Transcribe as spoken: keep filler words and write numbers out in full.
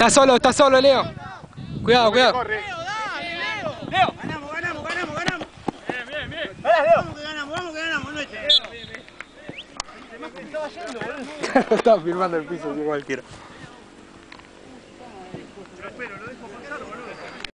Está solo, está solo, Leo. Cuidado, cuidado. Corre. Leo, dale, Leo. Leo. Ganamos, ganamos, ganamos, ganamos. Bien, bien, bien. Vamos que ganamos, vamos que ganamos, noche. Bien, bien, bien. Estaba yendo, boludo. Estaba firmando el piso, igual quiero.